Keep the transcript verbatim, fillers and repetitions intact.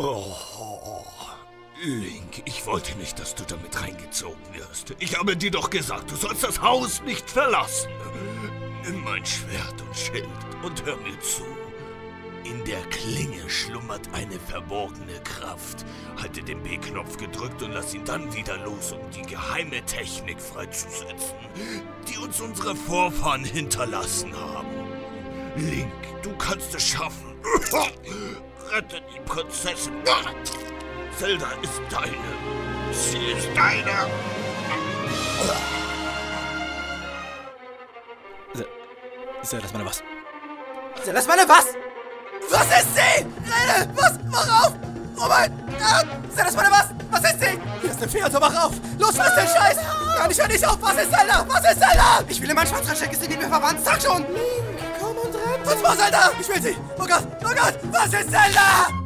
Oh, Link, ich wollte nicht, dass du damit reingezogen wirst. Ich habe dir doch gesagt, du sollst das Haus nicht verlassen. Nimm mein Schwert und Schild und hör mir zu. In der Klinge schlummert eine verborgene Kraft. Halte den B-Knopf gedrückt und lass ihn dann wieder los, um die geheime Technik freizusetzen, die uns unsere Vorfahren hinterlassen haben. Link, du kannst es schaffen. Rette die Prinzessin. Zelda ist deine. Sie ist deine. Zelda ist meine was? Zelda ist meine was? Was ist sie? Leute, was? Mach auf! Oh mein Gott! Zelda ist meine was? Was ist sie? Hier ist eine Feder, mach auf! Los, was ist der Scheiß? Nein, ich hör nicht auf! Was ist Zelda? Was ist Zelda? Ich will in meinen Schwanz reinstecken, ist sie mit mir verwandt? Sag schon! Link, komm und rette! Was war Zelda? Ich will sie! Oh Gott! Oh Gott! Was ist Zelda?